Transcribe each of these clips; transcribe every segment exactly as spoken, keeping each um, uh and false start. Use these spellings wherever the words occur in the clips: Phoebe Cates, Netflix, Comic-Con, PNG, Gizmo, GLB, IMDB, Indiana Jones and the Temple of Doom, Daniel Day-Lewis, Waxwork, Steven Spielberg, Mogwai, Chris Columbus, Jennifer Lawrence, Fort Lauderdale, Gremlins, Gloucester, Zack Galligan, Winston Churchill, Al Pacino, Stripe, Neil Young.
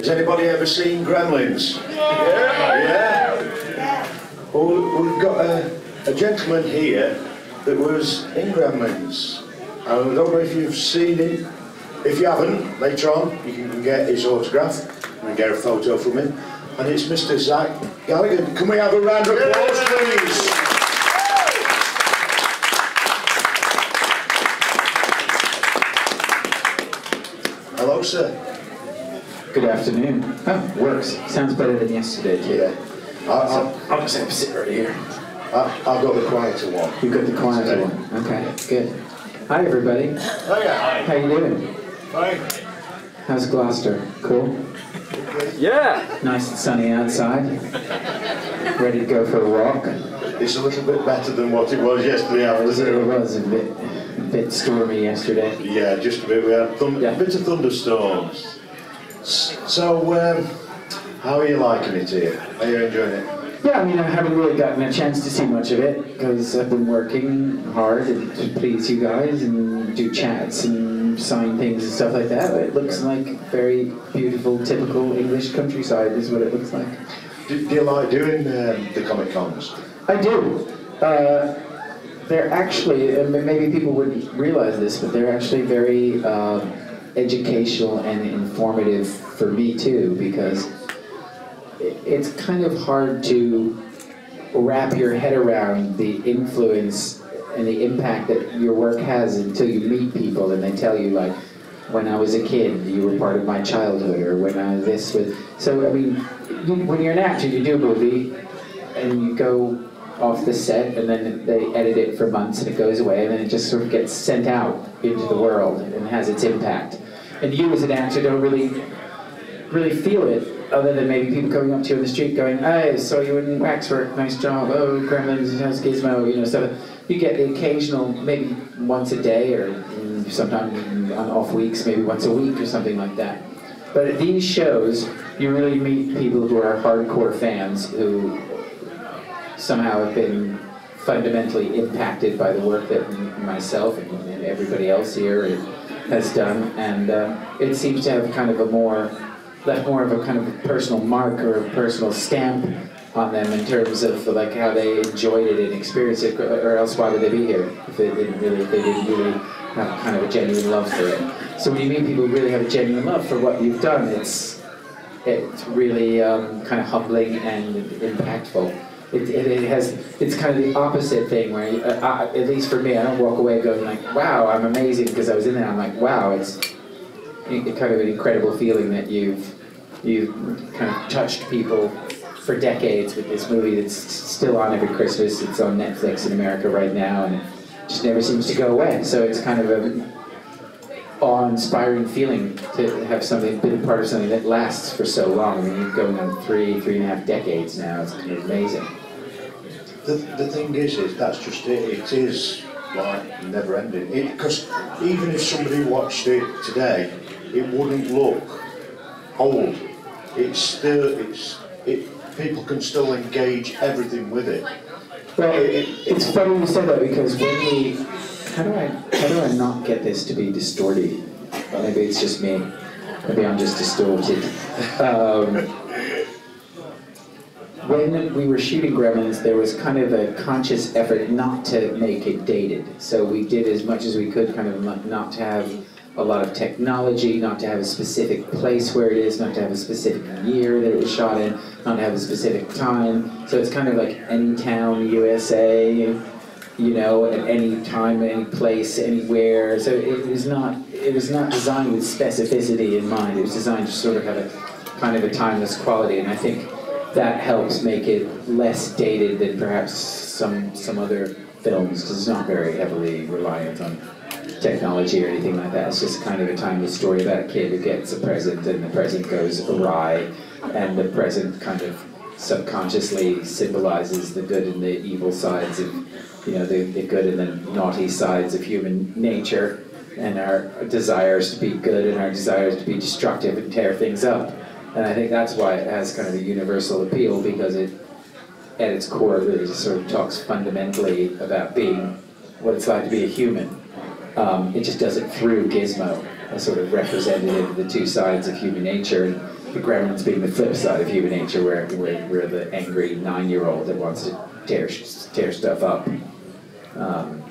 Has anybody ever seen Gremlins? Yeah. Yeah. Yeah. Well, we've got a, a gentleman here that was in Gremlins. I don't know if you've seen him. If you haven't, later on you can get his autograph and get a photo from him. And it's Mister Zack Galligan. Can we have a round of applause, please? Hello, sir. Good afternoon. Oh, works. Sounds better than yesterday, too. Yeah. I, I'll just have a sit right here. I, I've got the quieter one. You've got the quieter one. Okay, good. Hi, everybody. Hi. Hi. How you doing? Hi. How's Gloucester? Cool? Yeah. Nice and sunny outside. Ready to go for a walk. It's a little bit better than what it was yesterday afternoon. It was a bit, a bit stormy yesterday. Yeah, just a bit. We had thund yeah. a bit of thunderstorms. So, um, how are you liking it here? Are you enjoying it? Yeah, I mean, I haven't really gotten a chance to see much of it because I've been working hard and to please you guys and do chats and sign things and stuff like that. It looks like very beautiful, typical English countryside is what it looks like. Do, do you like doing um, the Comic-Cons? I do. Uh, they're actually, maybe people wouldn't realize this, but they're actually very uh, educational and informative for me too, because it's kind of hard to wrap your head around the influence and the impact that your work has until you meet people and they tell you, like, when I was a kid, you were part of my childhood, or when I was this was... So, I mean, you, when you're an actor, you do a movie, and you go off the set, and then they edit it for months, and it goes away, and then it just sort of gets sent out into the world and has its impact. And you, as an actor, don't really, really feel it, other than maybe people coming up to you on the street going, "Hey, saw you in Waxwork, nice job, oh, Gremlins, how's Gizmo," you know, stuff. You get the occasional, maybe once a day, or sometimes on off weeks, maybe once a week or something like that. But at these shows, you really meet people who are hardcore fans who somehow have been fundamentally impacted by the work that myself and, and everybody else here has done. And uh, it seems to have kind of a more, left more of a kind of personal mark or a personal stamp on them in terms of like how they enjoyed it and experienced it, or else why would they be here if they didn't really, if they didn't really have kind of a genuine love for it. So when you meet people who really have a genuine love for what you've done, it's it's really um, kind of humbling and impactful. It, it, it has it's kind of the opposite thing where you, uh, I, at least for me, I don't walk away going like, "Wow, I'm amazing because I was in there." I'm like, "Wow, it's kind of an incredible feeling that you've you've kind of touched people." For decades with this movie that's still on every Christmas. It's on Netflix in America right now and it just never seems to go away. So it's kind of an awe-inspiring feeling to have something, been a part of something that lasts for so long. I mean, you're going on three, three and a half decades now. It's kind of amazing. The, the thing is, is, that's just it. It is like never ending. It, because even if somebody watched it today, it wouldn't look old. It's still, it's, it, people can still engage everything with it. Well, it, it, it's funny you say that because when we, how do I, how do I not get this to be distorted? Maybe it's just me. Maybe I'm just distorted. Um, when we were shooting Gremlins, there was kind of a conscious effort not to make it dated. So we did as much as we could, kind of not to have a lot of technology, not to have a specific place where it is, not to have a specific year that it was shot in, not to have a specific time. So it's kind of like any town, U S A, you know, at any time, any place, anywhere. So it was not, it was not designed with specificity in mind. It was designed to sort of have a kind of a timeless quality, and I think that helps make it less dated than perhaps some some other films, because it's not very heavily reliant on technology or anything like that. It's just kind of a timeless story about a kid who gets a present and the present goes awry, and the present kind of subconsciously symbolizes the good and the evil sides of, you know, the, the good and the naughty sides of human nature, and our desires to be good and our desires to be destructive and tear things up. And I think that's why it has kind of a universal appeal, because it, at its core, really just sort of talks fundamentally about being what it's like to be a human. Um, it just does it through Gizmo, a sort of representative of the two sides of human nature. And the Gremlins being the flip side of human nature, where we're, we're the angry nine-year-old that wants to tear tear stuff up. Um,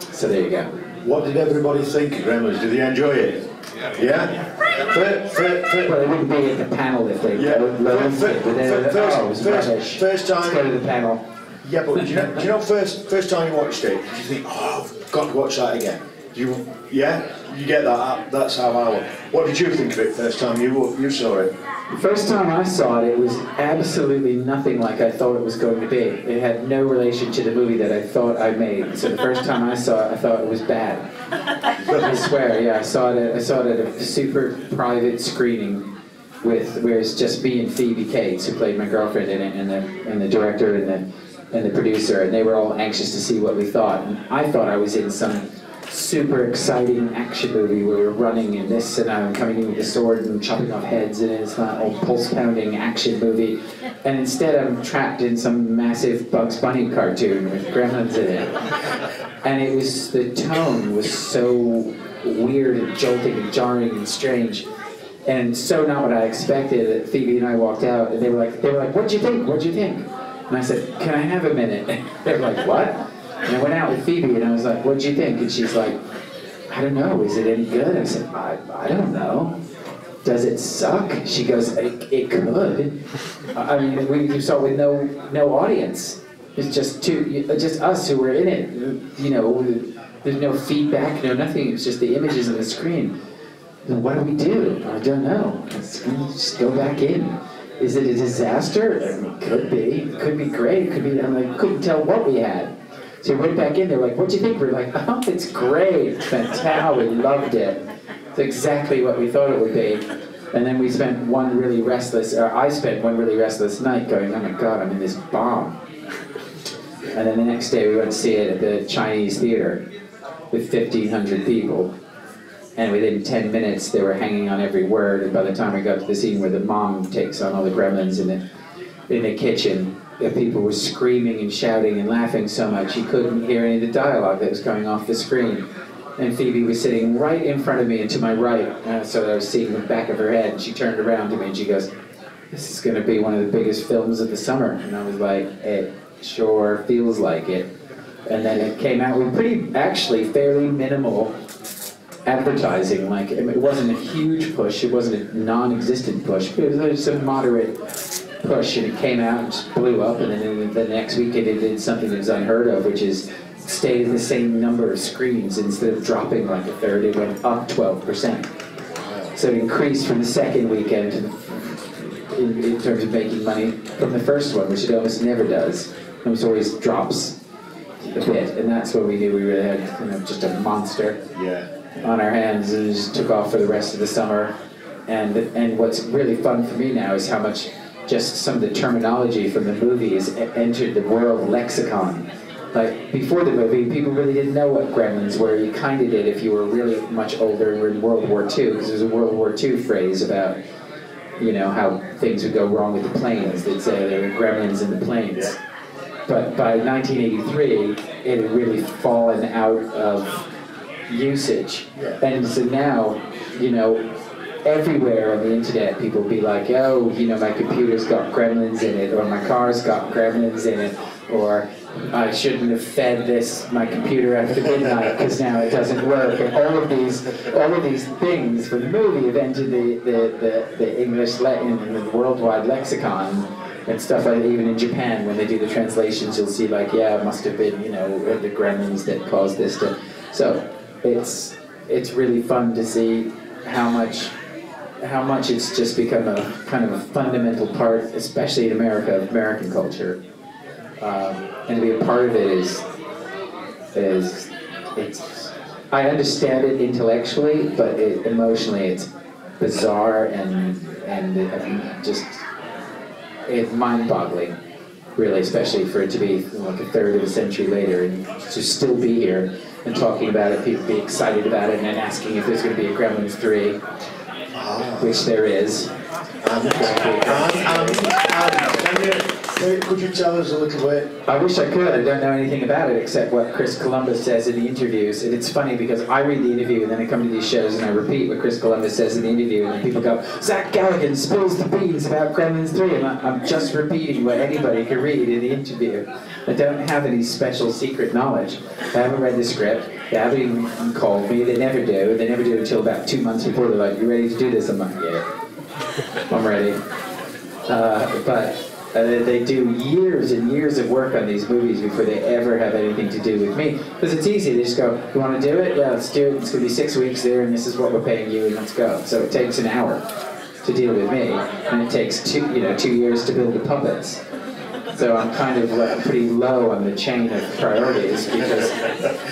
so there you go. What did everybody think of Gremlins? Did they enjoy it? Yeah. yeah? First, first, first, well, they wouldn't be at the panel if they yeah. were first, it, but they were, first, oh, it was first, first time. Let's go to the panel. Yeah, but do you know, do you know first, first time you watched it, you think, oh, I've got to watch that again. You, yeah? You get that, that's how I was. What did you think of it first time you, you saw it? The first time I saw it, it was absolutely nothing like I thought it was going to be. It had no relation to the movie that I thought I made. So the first time I saw it, I thought it was bad. I swear, yeah, I saw it at, I saw it at a super private screening with, where it's just me and Phoebe Cates, who played my girlfriend in it, and the, and the director and the, and the producer, and they were all anxious to see what we thought. And I thought I was in some super exciting action movie where we're running in this and I'm coming in with a sword and chopping off heads, and it's not a pulse-pounding action movie. And instead I'm trapped in some massive Bugs Bunny cartoon with gremlins in it. And it was, the tone was so weird and jolting and jarring and strange, and so not what I expected, that Phoebe and I walked out and they were like, they were like, what'd you think, what'd you think? And I said, can I have a minute? They were like, what? And I went out with Phoebe and I was like, what'd you think? And she's like, I don't know, is it any good? I said, I, I don't know. Does it suck? She goes, it, it could. I mean, we, you saw with no no audience. It's just two, just us who were in it. You know, there's no feedback, no nothing. It's just the images on the screen. And what do we do? I don't know. Let's just go back in. Is it a disaster? It could be. It could be great. It could be. I mean, I couldn't tell what we had. So we went back in, they were like, what do you think? We were like, oh, it's great, it's fantastic, we loved it. It's exactly what we thought it would be. And then we spent one really restless, or I spent one really restless night going, oh my God, I'm in this bomb. And then the next day we went to see it at the Chinese theater with fifteen hundred people. And within ten minutes they were hanging on every word, and by the time we got to the scene where the mom takes on all the gremlins in the, in the kitchen, the people were screaming and shouting and laughing so much you couldn't hear any of the dialogue that was going off the screen. And Phoebe was sitting right in front of me and to my right, uh, so that I was seeing the back of her head, and she turned around to me and she goes, this is gonna be one of the biggest films of the summer. And I was like, it sure feels like it. And then it came out with pretty, actually, fairly minimal advertising. Like, it wasn't a huge push, it wasn't a non-existent push, but it was just a moderate push, and it came out and just blew up, and then the next weekend it did something that was unheard of, which is stayed in the same number of screens. Instead of dropping like a third, it went up twelve percent. So it increased from the second weekend in, in terms of making money from the first one, which it almost never does. It almost always drops a bit, and that's when we knew we really had, you know, just a monster yeah. on our hands, and it just took off for the rest of the summer. And, and what's really fun for me now is how much just some of the terminology from the movie has entered the world lexicon. Like, before the movie, people really didn't know what gremlins were. You kind of did if you were really much older and were in World War Two, because there's a World War Two phrase about, you know, how things would go wrong with the planes. They'd say there were gremlins in the planes. Yeah. But by nineteen eighty-three, it had really fallen out of usage. Yeah. And so now, you know, everywhere on the internet, people be like, oh, you know, my computer's got gremlins in it, or my car's got gremlins in it, or I shouldn't have fed this, my computer, after midnight, because now it doesn't work. And all of these, all of these things from the movie have entered the, the, the, the English, Latin, and the worldwide lexicon, and stuff like that. Even in Japan, when they do the translations, you'll see like, yeah, it must have been, you know, the gremlins that caused this to... So it's, it's really fun to see how much how much it's just become a kind of a fundamental part, especially in America, of American culture. Um, and to be a part of it is, is it's, I understand it intellectually, but it, emotionally it's bizarre and, and it, just it's mind-boggling, really, especially for it to be like a third of a century later and to still be here and talking about it, people be excited about it, and then asking if there's going to be a Gremlins three. Which there is. Um, um, um, um, Could you tell us a little bit? I wish I could. I don't know anything about it except what Chris Columbus says in the interviews. And it's funny because I read the interview and then I come to these shows and I repeat what Chris Columbus says in the interview. And people go, Zack Galligan spills the beans about Gremlins three. And I'm just repeating what anybody can read in the interview. I don't have any special secret knowledge. I haven't read the script. They haven't even called me. They never do. They never do until about two months before. They're like, you ready to do this? I'm like, yeah. I'm ready. Uh, but... Uh, they do years and years of work on these movies before they ever have anything to do with me. Because it's easy, they just go, you want to do it? Yeah, let's do it. It's going to be six weeks there, and this is what we're paying you, and let's go. So it takes an hour to deal with me, and it takes two, you know, two years to build the puppets. So I'm kind of uh, pretty low on the chain of priorities, because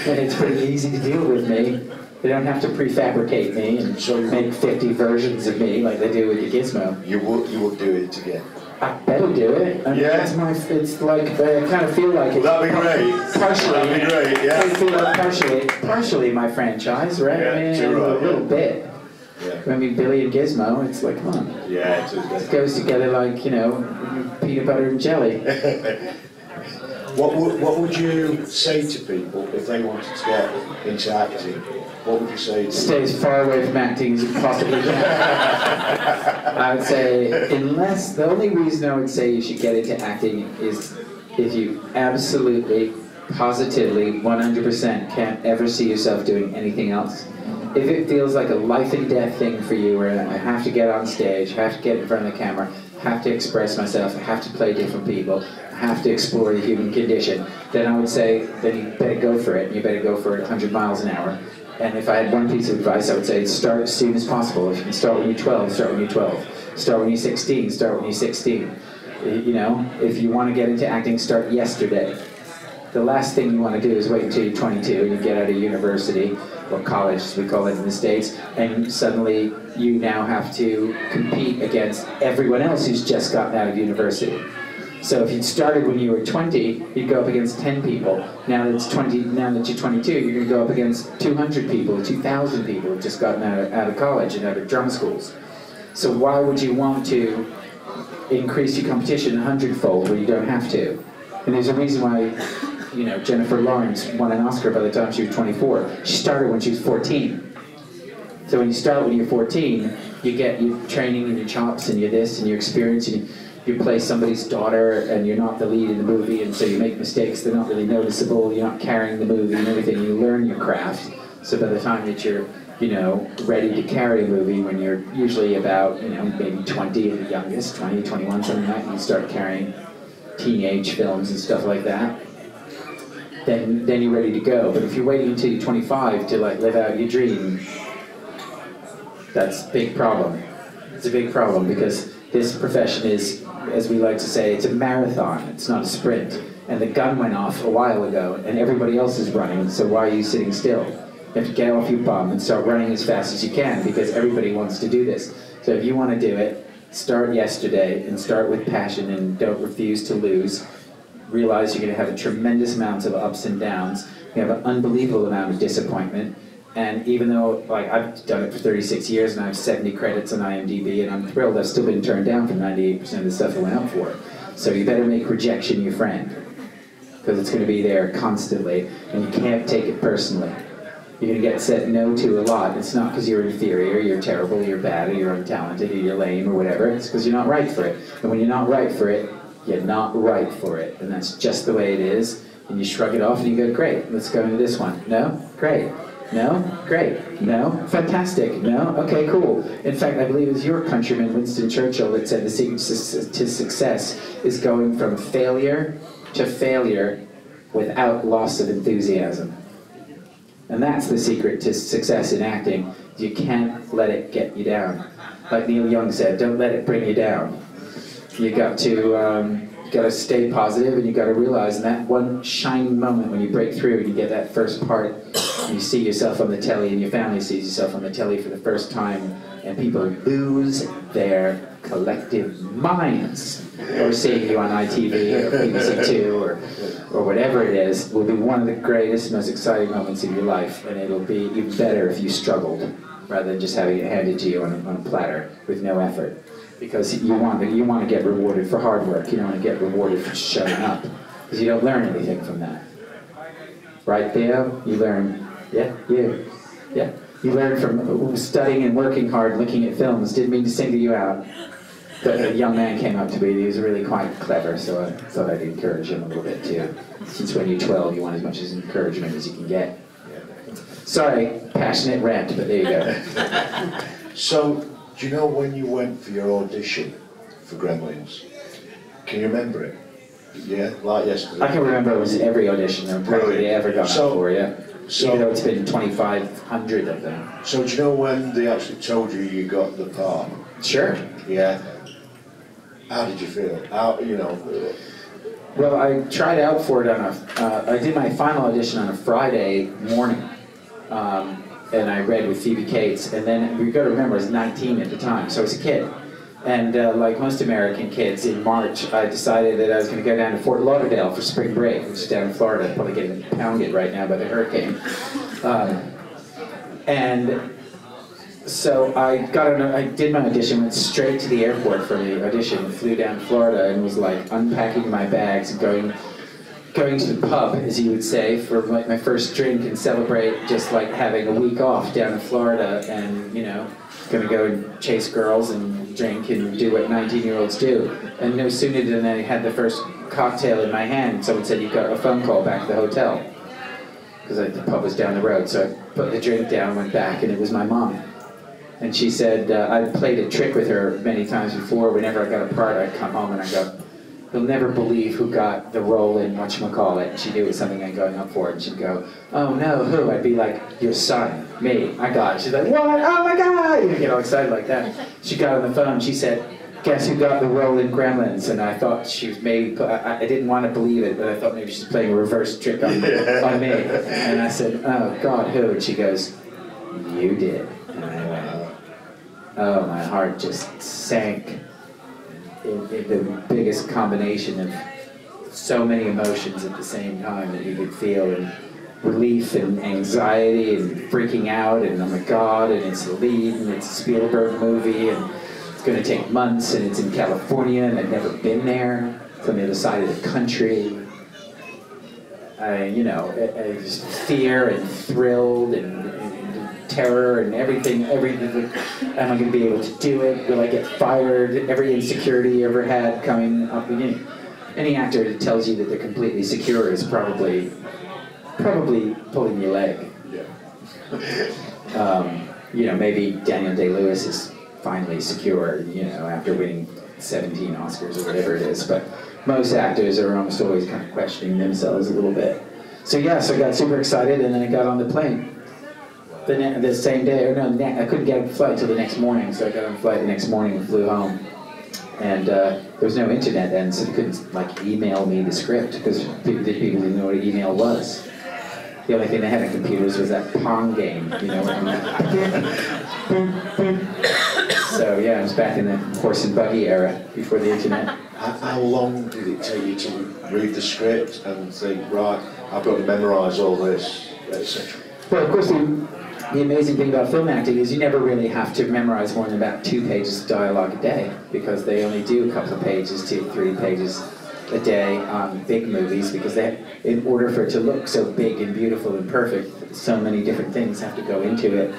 and it's pretty easy to deal with me. They don't have to prefabricate me and sure make fifty versions of me like they do with the Gizmo. You will, you will do it again. I better do it. I mean, yeah. That's my, it's like, I kind of feel like it's... That'd be great. Partially. That'd be great, yeah. I feel like partially, partially my franchise, right? Yeah, I mean, sure right, a little yeah. bit. Yeah. I mean, Billy and Gizmo, it's like, come on. Yeah, it's just it goes together like, you know, peanut butter and jelly. What would, what would you say to people if they wanted to get into acting? What would you say to Stay them? As far away from acting as you possibly can. I would say, unless, the only reason I would say you should get into acting is if you absolutely, positively, one hundred percent can't ever see yourself doing anything else. If it feels like a life and death thing for you, where I have to get on stage, I have to get in front of the camera, have to express myself, I have to play different people, I have to explore the human condition, then I would say, then you better go for it, and you better go for it a hundred miles an hour. And if I had one piece of advice, I would say start as soon as possible. If you can start when you're twelve, start when you're twelve. Start when you're sixteen, start when you're sixteen. You know, if you want to get into acting, start yesterday. The last thing you want to do is wait until you're twenty-two and you get out of university, or college, as we call it in the States, and suddenly you now have to compete against everyone else who's just gotten out of university. So if you'd started when you were twenty, you'd go up against ten people. Now that it's twenty, now that you're twenty-two, you're going to go up against two hundred people, two thousand people who've just gotten out of, out of college and out of drum schools. So why would you want to increase your competition a hundredfold when you don't have to? And there's a reason why. You know, Jennifer Lawrence won an Oscar by the time she was twenty-four. She started when she was fourteen. So when you start when you're fourteen, you get your training and your chops and your this and your experience, and you, you play somebody's daughter and you're not the lead in the movie, and so you make mistakes, they're not really noticeable, you're not carrying the movie and everything, you learn your craft. So by the time that you're, you know, ready to carry a movie, when you're usually about, you know, maybe twenty at the youngest, twenty, twenty-one, something like that, and you start carrying teenage films and stuff like that, Then, then you're ready to go. But if you're waiting until you're twenty-five to like live out your dream, that's a big problem. It's a big problem because this profession is, as we like to say, it's a marathon, it's not a sprint. And the gun went off a while ago and everybody else is running, so why are you sitting still? You have to get off your bum and start running as fast as you can because everybody wants to do this. So if you want to do it, start yesterday and start with passion and don't refuse to lose. Realize you're going to have a tremendous amount of ups and downs. You have an unbelievable amount of disappointment. And even though, like, I've done it for thirty-six years and I have seventy credits on I M D B and I'm thrilled, I've still been turned down for ninety-eight percent of the stuff that went up for it. So you better make rejection your friend, because it's going to be there constantly and you can't take it personally. You're going to get said no to a lot. It's not because you're inferior, you're terrible, you're bad, or you're untalented, or you're lame, or whatever. It's because you're not right for it. And when you're not right for it, you're not right for it, and that's just the way it is, and you shrug it off and you go, great, let's go into this one. No? Great. No? Great. No? Fantastic. No? Okay, cool. In fact, I believe it was your countryman, Winston Churchill, that said the secret to success is going from failure to failure without loss of enthusiasm. And that's the secret to success in acting. You can't let it get you down. Like Neil Young said, don't let it bring you down. You got to um, you got to stay positive, and you got to realize in that one shining moment when you break through and you get that first part, and you see yourself on the telly, and your family sees yourself on the telly for the first time, and people lose their collective minds. Or seeing you on I T V or B B C two or or whatever it is will be one of the greatest, most exciting moments of your life, and it'll be even better if you struggled rather than just having it handed to you on a, on a platter with no effort. because you want to, you want to get rewarded for hard work. You don't want to get rewarded for showing up, because you don't learn anything from that. Right, Theo? You learn, yeah, you, yeah. You learn from studying and working hard, looking at films. Didn't mean to single you out. The young man came up to me, he was really quite clever, so I thought I'd encourage him a little bit too. Since when you're twelve, you want as much as encouragement as you can get. Sorry, passionate rant, but there you go. So, do you know when you went for your audition for Gremlins? Can you remember it? Yeah, like yesterday. I can remember it was every audition I've probably ever gone so, up for, yeah. So, even though it's been twenty-five hundred of them. So do you know when they actually told you you got the part? Sure. Yeah. How did you feel? How, you know? Well, I tried out for it on a, uh, I did my final audition on a Friday morning. Um, and I read with Phoebe Cates, and then we've got to remember I was nineteen at the time, so I was a kid. And uh, like most American kids, in March, I decided that I was going to go down to Fort Lauderdale for spring break, which is down in Florida, probably getting pounded right now by the hurricane. Um, and so I got an, I did my audition, went straight to the airport for the audition, flew down to Florida, and was like unpacking my bags and going, going to the pub, as you would say, for like my first drink and celebrate just like having a week off down in Florida, and you know, gonna go and chase girls and drink and do what nineteen-year-olds do. And no sooner than I had the first cocktail in my hand, someone said, "You got a phone call back to the hotel," because the pub was down the road. So I put the drink down, went back, and it was my mom. And she said, uh, I'd played a trick with her many times before. Whenever I got a part, I'd come home and I'd go, "You'll never believe who got the role in whatchamacallit." And she knew it was something I'd going up for. And she'd go, "Oh no, who?" I'd be like, "Your son, me, I got it." She's like, "What? Oh my God!" You get all excited like that. She got on the phone and she said, "Guess who got the role in Gremlins?" And I thought she was maybe, I, I didn't want to believe it, but I thought maybe she's playing a reverse trick on, on me. And I said, "Oh God, who?" And she goes, "You did." And I went, oh, my heart just sank. In, in the biggest combination of so many emotions at the same time that you could feel, and relief and anxiety and freaking out and oh my God, and it's the lead and it's a Spielberg movie and it's going to take months and it's in California and I've never been there, it's on the other side of the country. I, you know, I, I just fear and thrilled and, and, and terror and everything, everything. Am I going to be able to do it? Will I get fired? Every insecurity you ever had coming up again. Any actor that tells you that they're completely secure is probably, probably pulling your leg. Yeah. Um, you know, maybe Daniel Day-Lewis is finally secure, you know, after winning seventeen Oscars or whatever it is. But most actors are almost always kind of questioning themselves a little bit. So yeah, so I got super excited and then I got on the plane. The, the same day, or no, I couldn't get a flight till the next morning, so I got on a flight the next morning and flew home. And uh, there was no internet then, so they couldn't like email me the script, because people didn't know what email was. The only thing they had on computers was that Pong game, you know, where I'm like, so yeah, I was back in the horse and buggy era, before the internet. How, how long did it take you to read the script and think, right, I've got to memorise all this, et cetera? Well, of course, the, The amazing thing about film acting is you never really have to memorize more than about two pages of dialogue a day, because they only do a couple of pages, two, three pages a day on big movies, because they, in order for it to look so big and beautiful and perfect, so many different things have to go into it,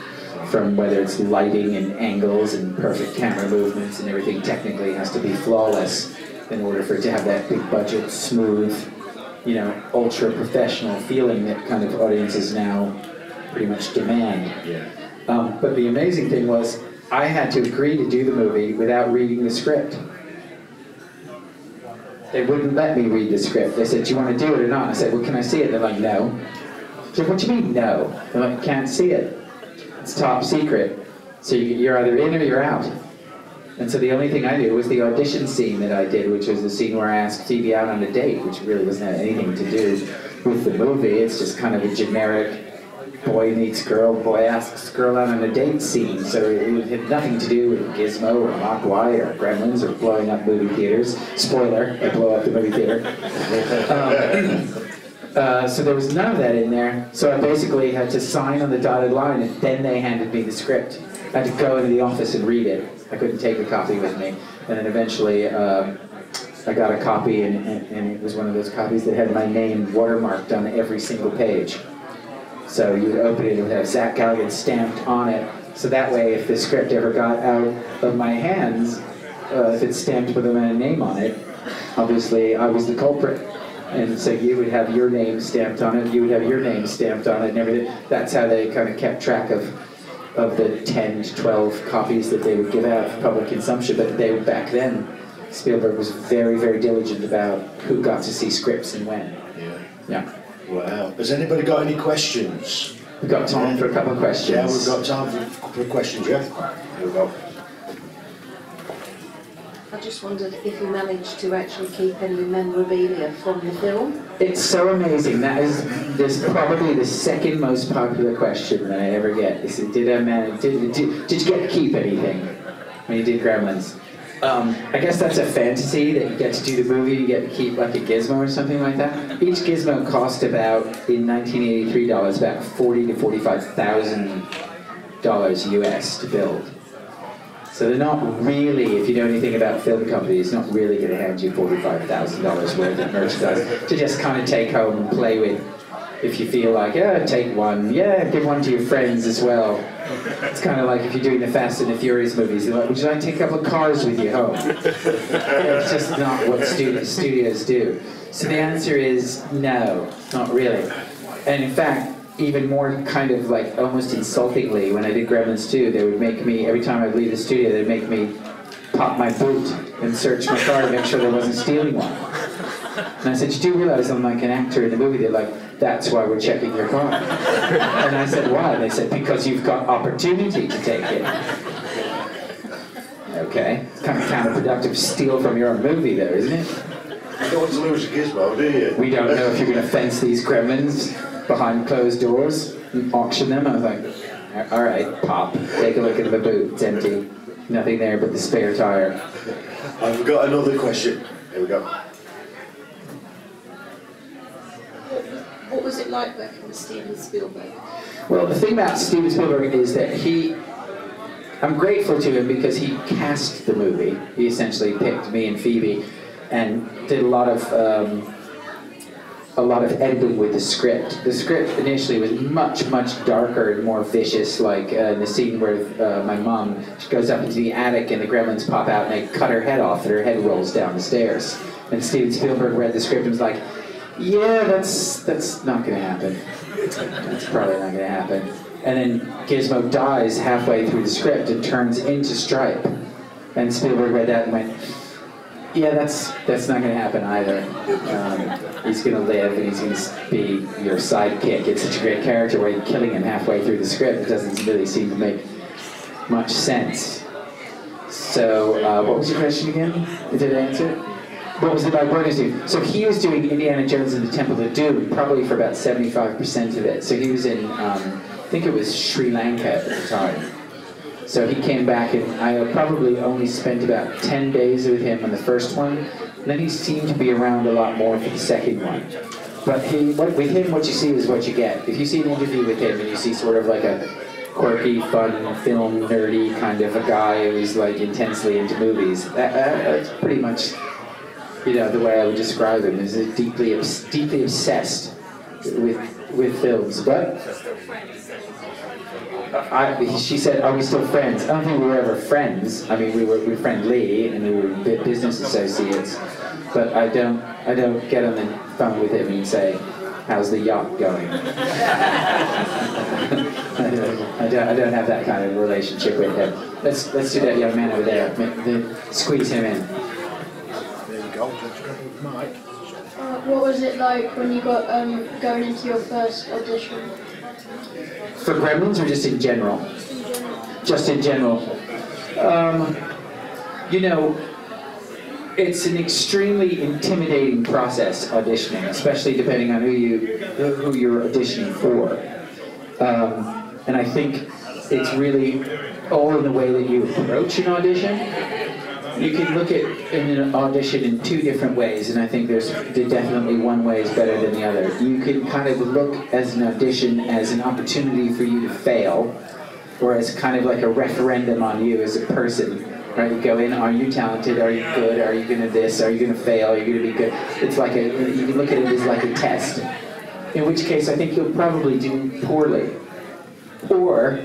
from whether it's lighting and angles and perfect camera movements and everything technically has to be flawless in order for it to have that big budget, smooth, you know, ultra-professional feeling that kind of audiences now pretty much demand. Yeah. Um, but the amazing thing was, I had to agree to do the movie without reading the script. They wouldn't let me read the script. They said, "Do you want to do it or not?" I said, "Well, can I see it?" They're like, "No." I said, "What do you mean, no?" They're like, "Can't see it. It's top secret. So you're either in or you're out." And so the only thing I knew was the audition scene that I did, which was the scene where I asked Phoebe out on a date, which really doesn't have anything to do with the movie. It's just kind of a generic boy meets girl, boy asks girl out on a date scene, so it had nothing to do with Gizmo or Mogwai or Gremlins or blowing up movie theaters. Spoiler, I blow up the movie theater. Um, uh, so there was none of that in there, so I basically had to sign on the dotted line and then they handed me the script. I had to go into the office and read it. I couldn't take the copy with me. And then eventually um, I got a copy, and, and, and it was one of those copies that had my name watermarked on every single page. So you would open it, it would have Zack Galligan stamped on it. So that way, if the script ever got out of my hands, uh, if it's stamped with my name on it, obviously I was the culprit. And so you would have your name stamped on it, you would have your name stamped on it, and everything. That's how they kind of kept track of of the ten to twelve copies that they would give out for public consumption. But they back then, Spielberg was very, very diligent about who got to see scripts and when. Yeah. Yeah. Wow. Has anybody got any questions? We've got time for a couple of questions. Yeah, we've got time for a couple of questions, yeah. Here we go. I just wondered if you managed to actually keep any memorabilia from the film? It's so amazing. That is, this is probably the second most popular question that I ever get. Is it, did I manage, did, did, did you get to keep anything when you did Gremlins? Um, I guess that's a fantasy, that you get to do the movie, you get to keep like a gizmo or something like that. Each gizmo cost about, in nineteen eighty-three dollars, about forty thousand to forty-five thousand dollars U S to build. So they're not really, if you know anything about film companies, not really going to hand you forty-five thousand dollars worth of merchandise to just kind of take home and play with. If you feel like, yeah, take one, yeah, give one to your friends as well. It's kind of like if you're doing the Fast and the Furious movies, they're like, would you like to take a couple of cars with you home? It's just not what studi studios do. So the answer is no, not really. And in fact, even more kind of like almost insultingly, when I did Gremlins two, they would make me, every time I'd leave the studio, they'd make me pop my boot and search my car to make sure they wasn't stealing one. And I said, you do realize I'm like an actor in the movie? They're like, that's why we're checking your car. And I said, why? And they said, because you've got opportunity to take it. Okay. It's kind of counterproductive to steal from your own movie, though, isn't it? You don't want to lose a gizmo, do you? We don't know if you're going to fence these gremlins behind closed doors and auction them. I was like, all right, pop. Take a look at the boot. It's empty. Nothing there but the spare tire. I've got another question. Here we go. What was it like working with Steven Spielberg? Well, the thing about Steven Spielberg is that he... I'm grateful to him because he cast the movie. He essentially picked me and Phoebe and did a lot of um, a lot of editing with the script. The script initially was much, much darker and more vicious, like uh, in the scene where uh, my mom goes up into the attic and the gremlins pop out and they cut her head off and her head rolls down the stairs. And Steven Spielberg read the script and was like, yeah, that's that's not gonna happen. That's probably not gonna happen. And then Gizmo dies halfway through the script and turns into Stripe. And Spielberg read that and went, yeah, that's that's not gonna happen either. Um, he's gonna live and he's gonna be your sidekick. It's such a great character where you're killing him halfway through the script. It doesn't really seem to make much sense. So uh, what was your question again? Did I answer it? What was it like working with Steve? So he was doing Indiana Jones and the Temple of Doom probably for about seventy-five percent of it. So he was in, um, I think it was Sri Lanka at the time. So he came back and I probably only spent about ten days with him on the first one. And then he seemed to be around a lot more for the second one. But he, what, with him, what you see is what you get. If you see an interview with him and you see sort of like a quirky, fun, film, nerdy kind of a guy who's like intensely into movies, that, that, that's pretty much... You know, the way I would describe him is deeply, deeply obsessed with with films. But I, she said, "Are we still friends?" I don't think we were ever friends. I mean, we were we were friendly and we were business associates. But I don't I don't get on the phone with him and say, "How's the yacht going?" I, don't, I don't I don't have that kind of relationship with him. Let's let's do that young man over there. Squeeze him in. Mike. Uh, what was it like when you got um, going into your first audition? For Gremlins or just in general? In general. Just in general. Um, you know, it's an extremely intimidating process auditioning, especially depending on who you who you're auditioning for. Um, and I think it's really all in the way that you approach an audition. You can look at an audition in two different ways, and I think there's definitely one way is better than the other. You can kind of look as an audition as an opportunity for you to fail, or as kind of like a referendum on you as a person, right? You go in, are you talented, are you good, are you gonna this, are you gonna fail, are you gonna be good? It's like a, you can look at it as like a test. In which case I think you'll probably do poorly. Or,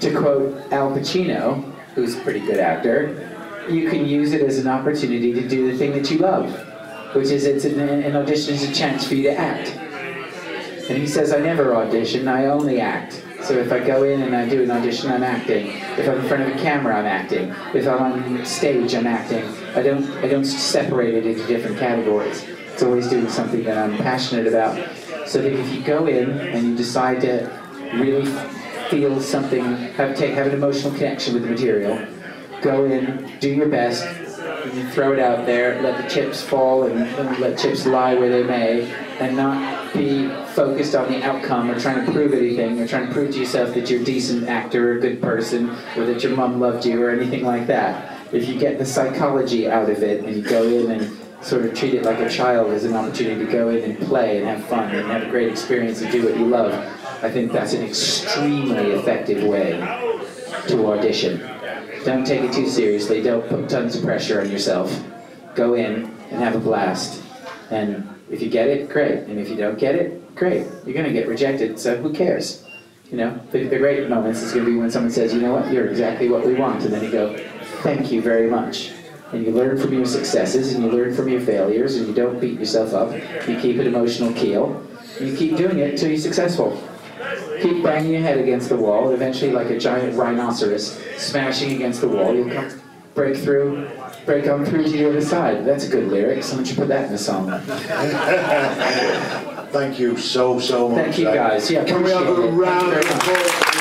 to quote Al Pacino, who's a pretty good actor, you can use it as an opportunity to do the thing that you love, which is it's an, an audition is a chance for you to act. And he says, I never audition, I only act. So if I go in and I do an audition, I'm acting. If I'm in front of a camera, I'm acting. If I'm on stage, I'm acting. I don't, I don't separate it into different categories. It's always doing something that I'm passionate about. So that if you go in and you decide to really feel something, have, take, have an emotional connection with the material, go in, do your best, throw it out there, let the chips fall and, and let chips lie where they may, and not be focused on the outcome or trying to prove anything or trying to prove to yourself that you're a decent actor or a good person or that your mom loved you or anything like that. If you get the psychology out of it and you go in and sort of treat it like a child as an opportunity to go in and play and have fun and have a great experience and do what you love, I think that's an extremely effective way to audition. Don't take it too seriously, don't put tons of pressure on yourself. Go in and have a blast. And if you get it, great. And if you don't get it, great. You're gonna get rejected, so who cares? You know, the, the great moments is gonna be when someone says, you know what, you're exactly what we want. And then you go, thank you very much. And you learn from your successes and you learn from your failures and you don't beat yourself up. You keep an emotional keel. You keep doing it until you're successful. Keep banging your head against the wall, eventually like a giant rhinoceros smashing against the wall, you'll come break through, break on through to the other side. That's a good lyric, someone should put that in a song. Thank you so, so much. Thank you guys. Yeah, can we have a round of applause?